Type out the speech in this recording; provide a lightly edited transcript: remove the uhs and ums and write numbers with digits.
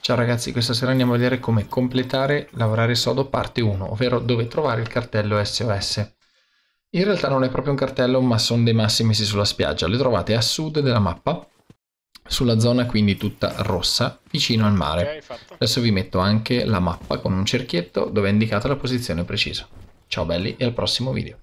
Ciao ragazzi, questa sera andiamo a vedere come completare Lavorare sodo parte 1, ovvero dove trovare il cartello SOS. In realtà non è proprio un cartello, ma sono dei massi messi sulla spiaggia. Le trovate a sud della mappa, sulla zona quindi tutta rossa, vicino al mare. Okay, adesso vi metto anche la mappa con un cerchietto dove è indicata la posizione precisa. Ciao belli e al prossimo video.